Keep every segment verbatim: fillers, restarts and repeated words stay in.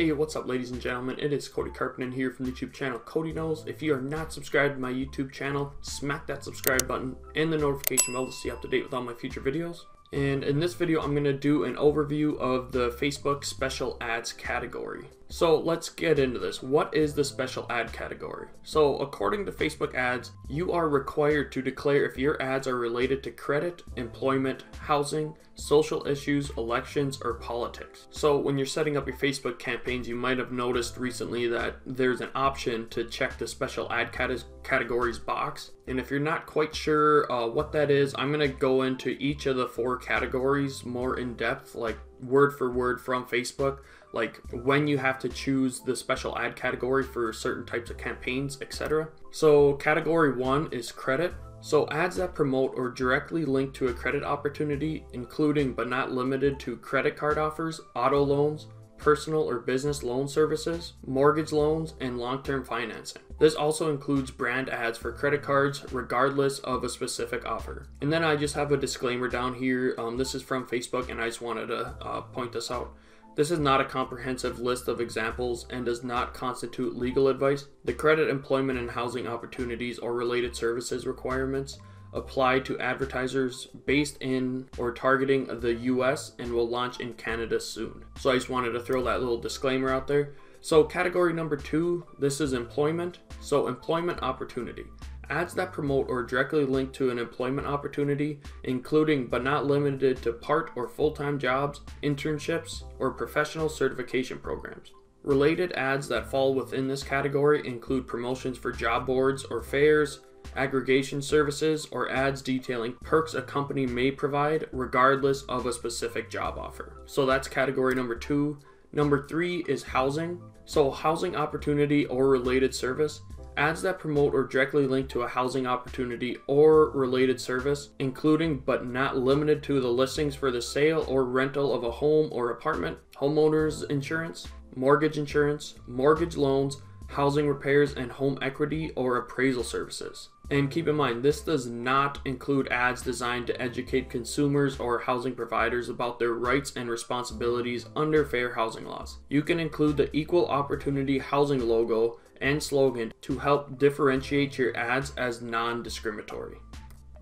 Hey, what's up, ladies and gentlemen? It is Kody Karppinen here from the YouTube channel Kody Knows. If you are not subscribed to my YouTube channel, smack that subscribe button and the notification bell to stay up to date with all my future videos. And in this video, I'm going to do an overview of the Facebook special ads category. So let's get into this. What is the special ad category? So according to Facebook ads, you are required to declare if your ads are related to credit, employment, housing, social issues, elections, or politics. So when you're setting up your Facebook campaigns, you might have noticed recently that there's an option to check the special ad cate- categories box. And if you're not quite sure uh, what that is, I'm going to go into each of the four categories more in depth, like word for word from Facebook, like when you have to choose the special ad category for certain types of campaigns, et cetera. So category one is credit. So ads that promote or directly link to a credit opportunity, including but not limited to credit card offers, auto loans, personal or business loan services, mortgage loans, and long-term financing. This also includes brand ads for credit cards, regardless of a specific offer. And then I just have a disclaimer down here. Um, this is from Facebook, and I just wanted to uh, point this out. This is not a comprehensive list of examples and does not constitute legal advice. The credit, employment, and housing opportunities or related services requirements apply to advertisers based in or targeting the U S and will launch in Canada soon. So I just wanted to throw that little disclaimer out there. So category number two, this is employment. So employment opportunity. Ads that promote or directly link to an employment opportunity, including but not limited to part or full-time jobs, internships, or professional certification programs. Related ads that fall within this category include promotions for job boards or fairs, aggregation services, or ads detailing perks a company may provide regardless of a specific job offer. So that's category number two. Number three is housing. So housing opportunity or related service. Ads that promote or directly link to a housing opportunity or related service, including but not limited to the listings for the sale or rental of a home or apartment, homeowners insurance, mortgage insurance, mortgage loans, housing repairs, and home equity or appraisal services. And keep in mind, this does not include ads designed to educate consumers or housing providers about their rights and responsibilities under fair housing laws. You can include the Equal Opportunity Housing logo and slogan to help differentiate your ads as non-discriminatory.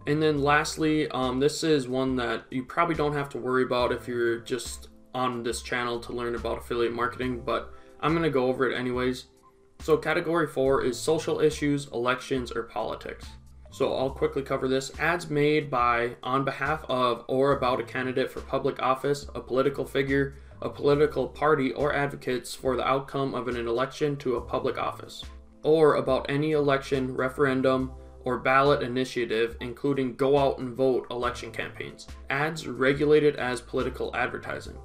And then lastly, um, this is one that you probably don't have to worry about if you're just on this channel to learn about affiliate marketing, but I'm gonna go over it anyways. So category four is social issues, elections, or politics. So I'll quickly cover this. Ads made by, on behalf of, or about a candidate for public office, a political figure, a political party, or advocates for the outcome of an election to a public office, or about any election, referendum, or ballot initiative, including go out and vote election campaigns. Ads regulated as political advertising.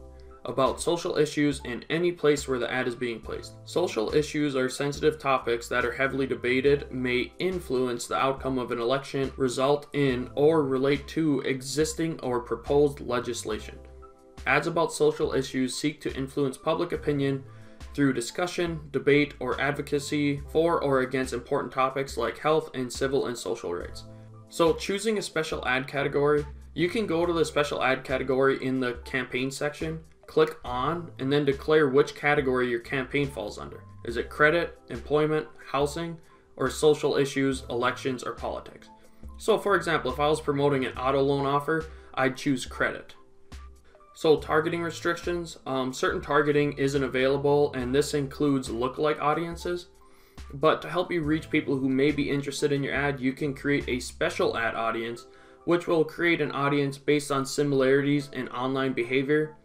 About social issues in any place where the ad is being placed. Social issues are sensitive topics that are heavily debated, may influence the outcome of an election, result in or relate to existing or proposed legislation. Ads about social issues seek to influence public opinion through discussion, debate, or advocacy for or against important topics like health and civil and social rights. So choosing a special ad category, you can go to the special ad category in the campaign section, click on, and then declare which category your campaign falls under. Is it credit, employment, housing, or social issues, elections, or politics? So for example, if I was promoting an auto loan offer, I'd choose credit. So targeting restrictions, um, certain targeting isn't available, and this includes lookalike audiences. But to help you reach people who may be interested in your ad, you can create a special ad audience, which will create an audience based on similarities in online behavior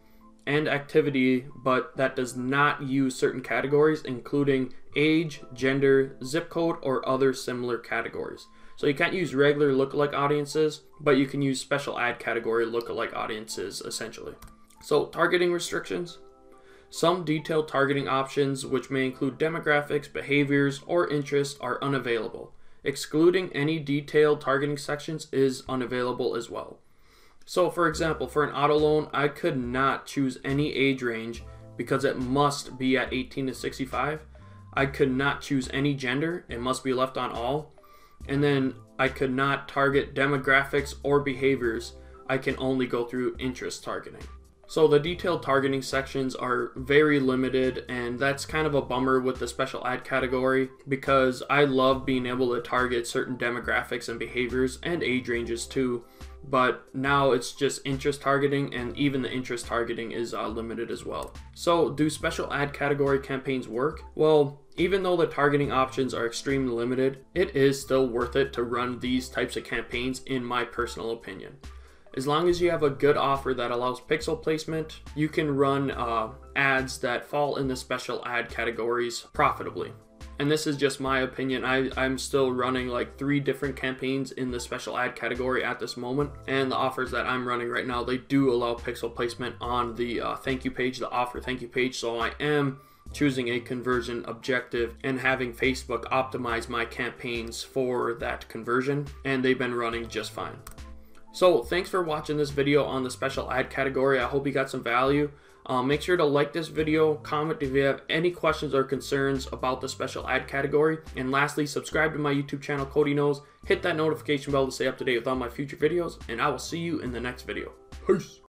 and activity, but that does not use certain categories, including age, gender, zip code, or other similar categories. So you can't use regular lookalike audiences, but you can use special ad category lookalike audiences, essentially. So targeting restrictions. Some detailed targeting options, which may include demographics, behaviors, or interests, are unavailable. Excluding any detailed targeting sections is unavailable as well. So for example, for an auto loan, I could not choose any age range because it must be at eighteen to sixty-five. I could not choose any gender. It must be left on all. And then I could not target demographics or behaviors. I can only go through interest targeting. So the detailed targeting sections are very limited, and that's kind of a bummer with the special ad category because I love being able to target certain demographics and behaviors and age ranges too, but now it's just interest targeting, and even the interest targeting is uh, limited as well. So do special ad category campaigns work? Well, even though the targeting options are extremely limited, it is still worth it to run these types of campaigns in my personal opinion. As long as you have a good offer that allows pixel placement, you can run uh, ads that fall in the special ad categories profitably. And this is just my opinion. I, I'm still running like three different campaigns in the special ad category at this moment. And the offers that I'm running right now, they do allow pixel placement on the uh, thank you page, the offer thank you page. So I am choosing a conversion objective and having Facebook optimize my campaigns for that conversion. And they've been running just fine. So thanks for watching this video on the special ad category. I hope you got some value. Um, make sure to like this video, comment if you have any questions or concerns about the special ad category. And lastly, subscribe to my YouTube channel, Kody Knows. Hit that notification bell to stay up to date with all my future videos, and I will see you in the next video. Peace.